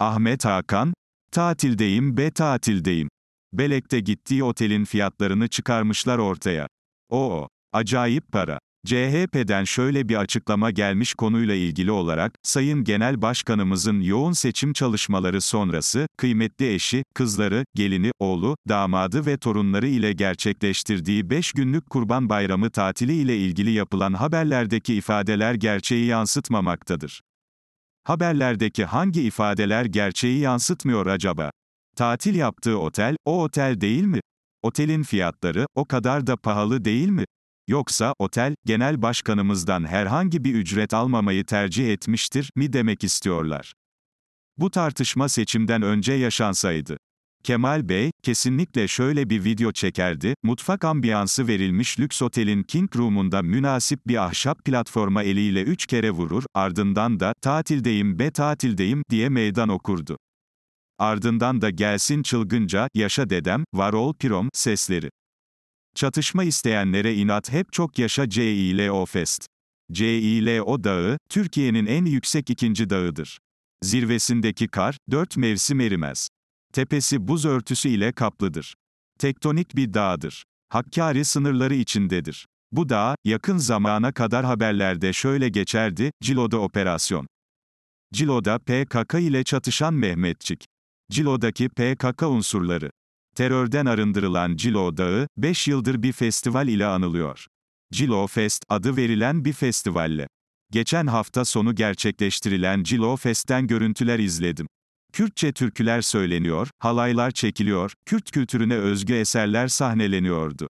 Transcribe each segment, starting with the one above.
Ahmet Hakan, "Tatildeyim be tatildeyim." Belek'te gittiği otelin fiyatlarını çıkarmışlar ortaya. Oo, acayip para. CHP'den şöyle bir açıklama gelmiş konuyla ilgili olarak, Sayın Genel Başkanımızın yoğun seçim çalışmaları sonrası, kıymetli eşi, kızları, gelini, oğlu, damadı ve torunları ile gerçekleştirdiği 5 günlük Kurban Bayramı tatili ile ilgili yapılan haberlerdeki ifadeler gerçeği yansıtmamaktadır. Haberlerdeki hangi ifadeler gerçeği yansıtmıyor acaba? Tatil yaptığı otel, o otel değil mi? Otelin fiyatları, o kadar da pahalı değil mi? Yoksa, otel, genel başkanımızdan herhangi bir ücret almamayı tercih etmiştir mi demek istiyorlar? Bu tartışma seçimden önce yaşansaydı, Kemal Bey, kesinlikle şöyle bir video çekerdi, mutfak ambiyansı verilmiş lüks otelin King Room'unda münasip bir ahşap platforma eliyle 3 kere vurur, ardından da, tatildeyim be tatildeyim, diye meydan okurdu. Ardından da gelsin çılgınca, yaşa dedem, var ol pirom, sesleri. Çatışma isteyenlere inat hep çok yaşa Cilo Fest. Cilo Dağı, Türkiye'nin en yüksek ikinci dağıdır. Zirvesindeki kar, 4 mevsim erimez. Tepesi buz örtüsü ile kaplıdır. Tektonik bir dağdır. Hakkari sınırları içindedir. Bu dağ, yakın zamana kadar haberlerde şöyle geçerdi, Cilo'da operasyon. Cilo'da PKK ile çatışan Mehmetçik. Cilo'daki PKK unsurları. Terörden arındırılan Cilo Dağı, 5 yıldır bir festival ile anılıyor. Cilo Fest, adı verilen bir festivalle. Geçen hafta sonu gerçekleştirilen Cilo Fest'ten görüntüler izledim. Kürtçe türküler söyleniyor, halaylar çekiliyor, Kürt kültürüne özgü eserler sahneleniyordu.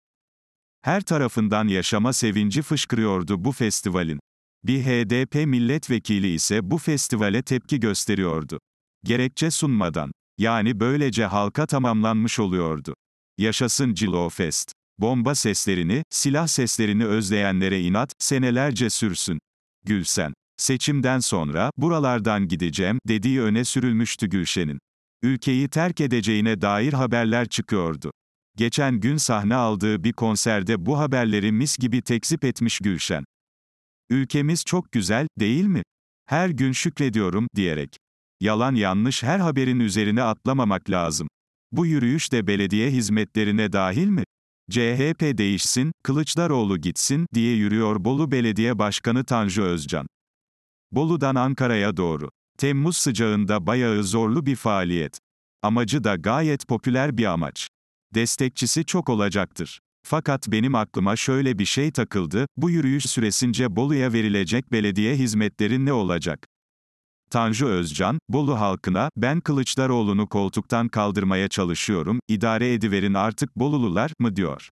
Her tarafından yaşama sevinci fışkırıyordu bu festivalin. Bir HDP milletvekili ise bu festivale tepki gösteriyordu. Gerekçe sunmadan. Yani böylece halka tamamlanmış oluyordu. Yaşasın Cilo Fest. Bomba seslerini, silah seslerini özleyenlere inat, senelerce sürsün. Gülşen. Seçimden sonra, buralardan gideceğim, dediği öne sürülmüştü Gülşen'in. Ülkeyi terk edeceğine dair haberler çıkıyordu. Geçen gün sahne aldığı bir konserde bu haberleri mis gibi tekzip etmiş Gülşen. Ülkemiz çok güzel, değil mi? Her gün şükrediyorum, diyerek. Yalan yanlış her haberin üzerine atlamamak lazım. Bu yürüyüş de belediye hizmetlerine dahil mi? CHP değişsin, Kılıçdaroğlu gitsin diye yürüyor Bolu Belediye Başkanı Tanju Özcan. Bolu'dan Ankara'ya doğru. Temmuz sıcağında bayağı zorlu bir faaliyet. Amacı da gayet popüler bir amaç. Destekçisi çok olacaktır. Fakat benim aklıma şöyle bir şey takıldı, bu yürüyüş süresince Bolu'ya verilecek belediye hizmetleri ne olacak? Tanju Özcan, Bolu halkına, ben Kılıçdaroğlu'nu koltuktan kaldırmaya çalışıyorum, idare ediverin artık Bolulular, mı diyor.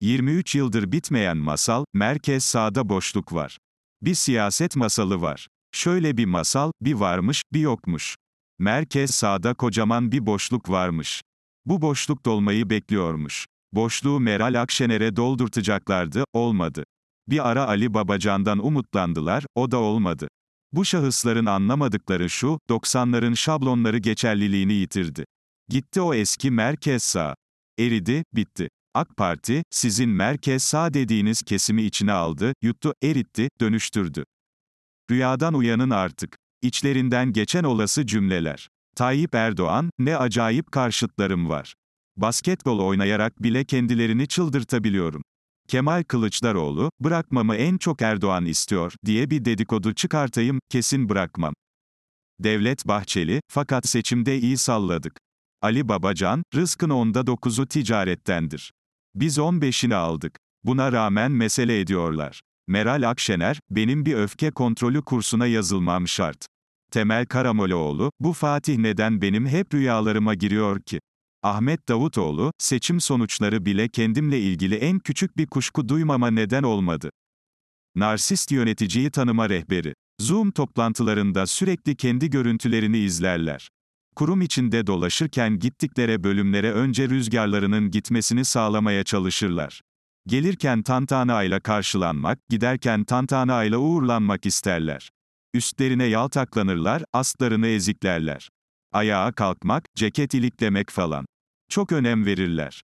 23 yıldır bitmeyen masal, merkez sağda boşluk var. Bir siyaset masalı var. Şöyle bir masal, bir varmış, bir yokmuş. Merkez sağda kocaman bir boşluk varmış. Bu boşluk dolmayı bekliyormuş. Boşluğu Meral Akşener'e doldurtacaklardı, olmadı. Bir ara Ali Babacan'dan umutlandılar, o da olmadı. Bu şahısların anlamadıkları şu, 90'ların şablonları geçerliliğini yitirdi. Gitti o eski merkez sağ. Eridi, bitti. AK Parti, sizin merkez sağ dediğiniz kesimi içine aldı, yuttu, eritti, dönüştürdü. Rüyadan uyanın artık. İçlerinden geçen olası cümleler. Tayyip Erdoğan, ne acayip karşıtlarım var. Basketbol oynayarak bile kendilerini çıldırtabiliyorum. Kemal Kılıçdaroğlu, bırakmamı en çok Erdoğan istiyor, diye bir dedikodu çıkartayım, kesin bırakmam. Devlet Bahçeli, fakat seçimde iyi salladık. Ali Babacan, rızkın 9'u ticarettendir. Biz 15'ini aldık. Buna rağmen mesele ediyorlar. Meral Akşener, benim bir öfke kontrolü kursuna yazılmam şart. Temel Karamanoğlu, bu Fatih neden benim hep rüyalarıma giriyor ki? Ahmet Davutoğlu, seçim sonuçları bile kendimle ilgili en küçük bir kuşku duymama neden olmadı. Narsist yöneticiyi tanıma rehberi. Zoom toplantılarında sürekli kendi görüntülerini izlerler. Kurum içinde dolaşırken gittikleri bölümlere önce rüzgarlarının gitmesini sağlamaya çalışırlar. Gelirken tantanayla karşılanmak, giderken tantanayla uğurlanmak isterler. Üstlerine yaltaklanırlar, astlarını eziklerler. Ayağa kalkmak, ceket iliklemek falan. Çok önem verirler.